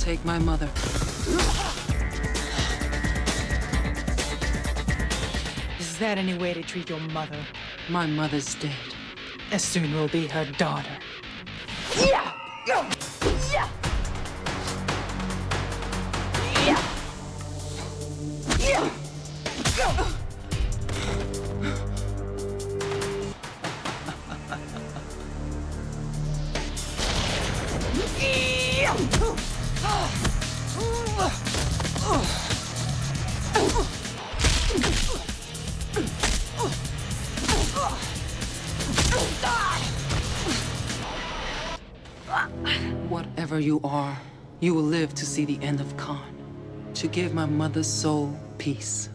take my mother. Is that any way to treat your mother? My mother's dead. As soon will be her daughter. Yeah! Yeah! Yeah! Yeah! Yeah! Yeah! Whatever you are, you will live to see the end of Khan, to give my mother's soul peace.